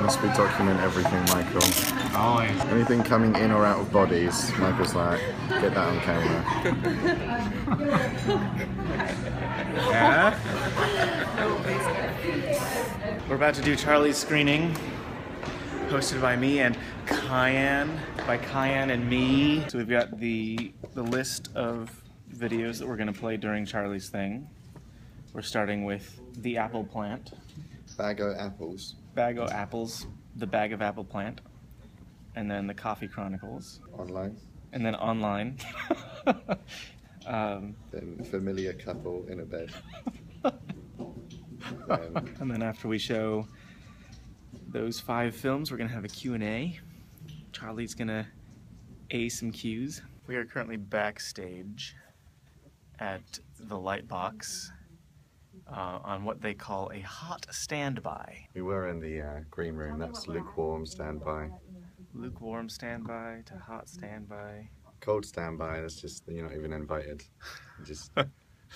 Must be document everything, Michael. Always. Anything coming in or out of bodies, Michael's like, get that on camera. We're about to do Charlie's screening, hosted by me and Kyan, by Kyan and me. So we've got the list of videos that we're going to play during Charlie's thing. We're starting with The Apple Plant. Bag o' Apples. Bag o' Apples, the Bag of Apple Plant, and then The Coffee Chronicles. Online. And then Online. Then Familiar Couple in a Bed. And then after we show those 5 films, we're going to have a Q&A. Charlie's going to A some Qs. We are currently backstage at The Lightbox. On what they call a hot standby. We were in the green room. That's lukewarm standby. Lukewarm standby to hot standby. Cold standby, that's just, you're not even invited. Just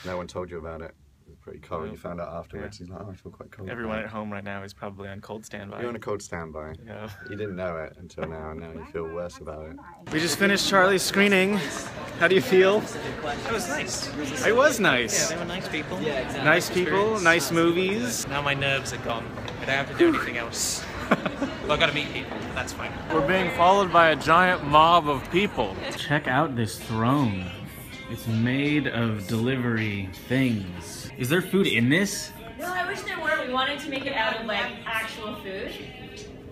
no one told you about it. It was pretty cold. You found out afterwards. Yeah. You're like, oh, I feel quite cold. Everyone at home right now is probably on cold standby. You're on a cold standby. Yeah. You didn't know it until now, and now you feel worse about it. We just finished Charlie's screening. How do you feel? It was nice. It was nice. Yeah, they were nice people. Yeah, exactly. Nice people, nice movies. Now my nerves are gone. I don't have to do anything else. Well, I've got to meet people. That's fine. We're being followed by a giant mob of people. Check out this throne. It's made of delivery things. Is there food in this? No, I wish there were. We wanted to make it out of like actual food.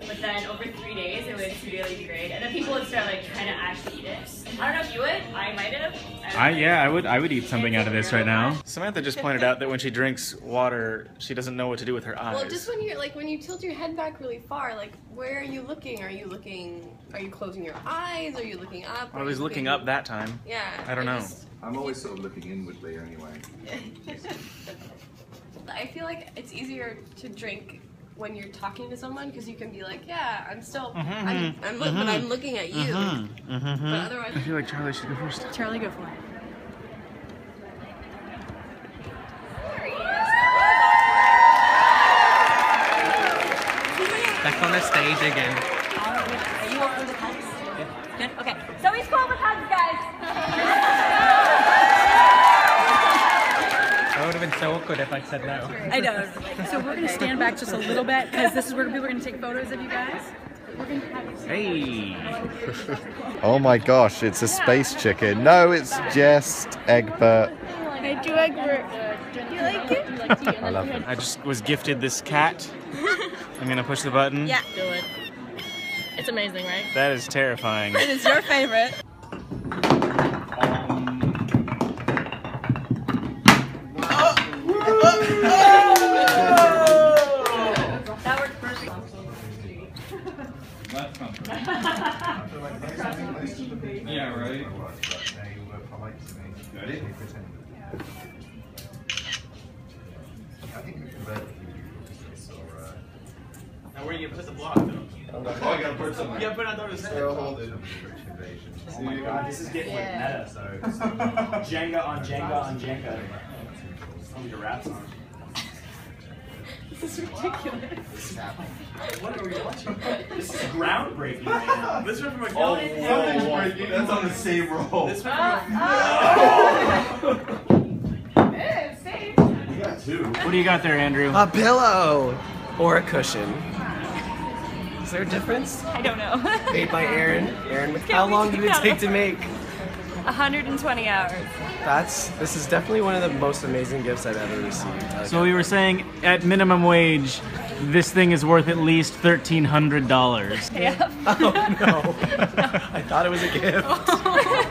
But then over 3 days it would severely degrade, and then people would start like trying to actually eat it. I don't know if you would. I might have. I would eat something out of this right now. Samantha just pointed out that when she drinks water, she doesn't know what to do with her eyes. Well, just when you're like when you tilt your head back really far, like where are you looking? Are you closing your eyes? Are you looking up? I was looking up that time. Yeah. I don't know. I'm always sort of looking inwardly anyway. I feel like it's easier to drink when you're talking to someone, because you can be like, yeah, I'm still, but I'm looking at you. But otherwise, I feel like Charlie should go first. Charlie, go for it. Back on the stage again. Are you all with hugs? Yeah. Good. Okay. So we score with hugs, guys. That would have been so awkward if I said no. I know. So we're going to stand back just a little bit, because this is where people are going to take photos of you guys. We're going to have hey! Oh my gosh, it's a space chicken. No, it's just Egbert. I do Egbert. Do you like it? I love it. I just was gifted this cat. I'm going to push the button. Yeah. Do it. It's amazing, right? That is terrifying. It is your favorite. Yeah, right. Now where you put the block though? Oh, you gotta put something. Yeah, but I thought it was oh my god, this is getting like meta, so Jenga on Jenga on Jenga. Something to rap on. This is ridiculous. What are we watching? This is groundbreaking right now. This went from a something's breaking. That's on the same roll. This went from a same. You got 2. What do you got there, Andrew? A pillow or a cushion. Is there a difference? I don't know. Made by Aaron. Aaron, how long did it take to make? 120 hours. This is definitely one of the most amazing gifts I've ever received. So we were saying, at minimum wage, this thing is worth at least $1,300. Yeah. Oh no. I thought it was a gift. Oh.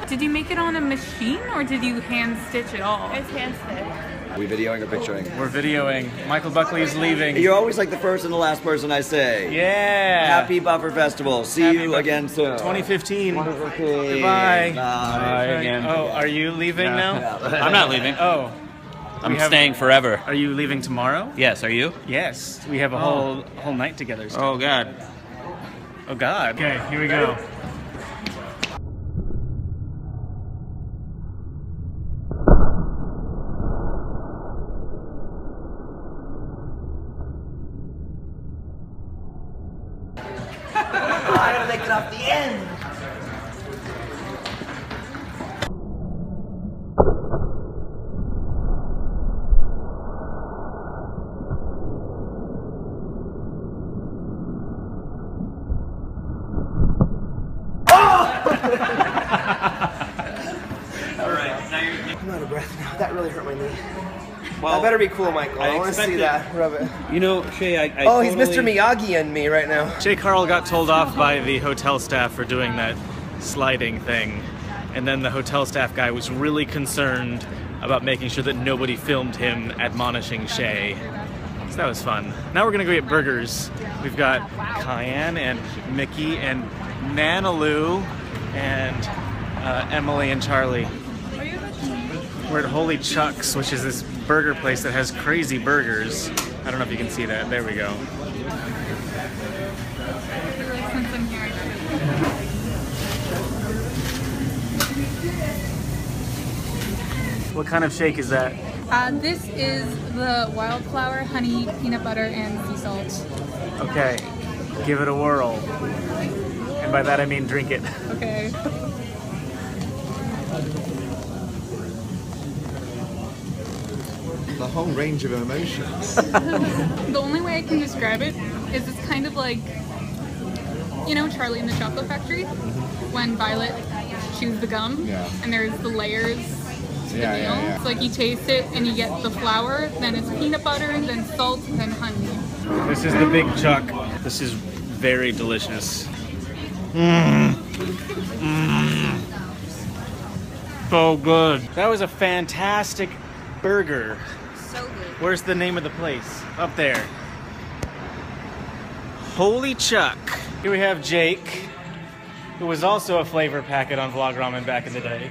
Did you make it on a machine, or did you hand stitch it all? It's hand stitched. Are we videoing or picturing? We're videoing. Michael Buckley is leaving. You're always like the first and the last person I say. Yeah. Happy Buffer Festival. See Happy you Buffer again soon. 2015. Goodbye. Bye again. Oh, are you leaving now? I'm not leaving. Oh. I'm staying forever. Are you leaving tomorrow? Yes, are you? Yes. We have a whole night together. Still. Oh god. Oh god. Okay, here we go. off the end. That really hurt my knee. Well, that better be cool, Michael. I want to see that. Rub it. You know, Shay, I he's Mr. Miyagi and me right now. Shay Carl got told off by the hotel staff for doing that sliding thing. And then the hotel staff guy was really concerned about making sure that nobody filmed him admonishing Shay. So that was fun. Now we're going to go get burgers. We've got Cayenne and Mickey and Nanaloo and Emily and Charlie. We're at Holy Chuck's, which is this burger place that has crazy burgers. I don't know if you can see that. There we go. What kind of shake is that? This is the wildflower, honey, peanut butter, and sea salt. Okay, give it a whirl. And by that I mean drink it. Okay. A whole range of emotions. The only way I can describe it is it's kind of like, you know, Charlie and the Chocolate Factory, when Violet chews the gum, and there's the layers to the meal. It's like you taste it and you get the flour, then it's peanut butter, and then salt, and then honey. This is the Big Chuck. This is very delicious. Mmm. Mmm. So good. That was a fantastic burger. So good. Where's the name of the place? Up there. Holy Chuck. Here we have Jake, who was also a flavor packet on Vlog Ramen back in the day.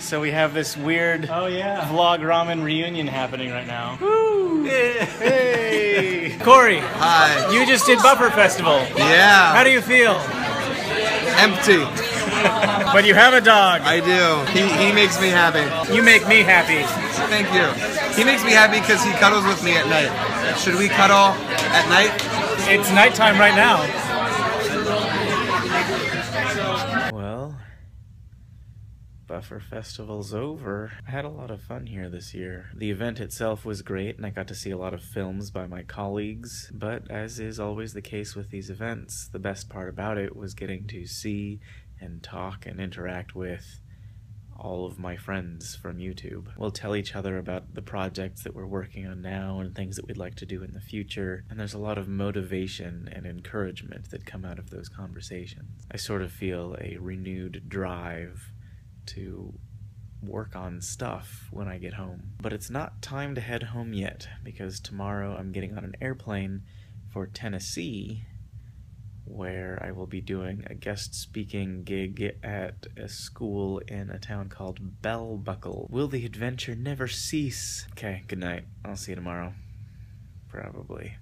So we have this weird Vlog Ramen reunion happening right now. Woo! Yeah. Hey! Corey. Hi. You just did Buffer Festival. Yeah. How do you feel? Empty. But you have a dog. I do. He makes me happy. You make me happy. Thank you. He makes me happy because he cuddles with me at night. Should we cuddle at night? It's nighttime right now. Well, Buffer Festival's over. I had a lot of fun here this year. The event itself was great, and I got to see a lot of films by my colleagues. But as is always the case with these events, the best part about it was getting to see and talk and interact with all of my friends from YouTube. We'll tell each other about the projects that we're working on now and things that we'd like to do in the future, and there's a lot of motivation and encouragement that come out of those conversations. I sort of feel a renewed drive to work on stuff when I get home. But it's not time to head home yet, because tomorrow I'm getting on an airplane for Tennessee, where I will be doing a guest speaking gig at a school in a town called Bellbuckle. Will the adventure never cease? Okay, good night. I'll see you tomorrow. Probably.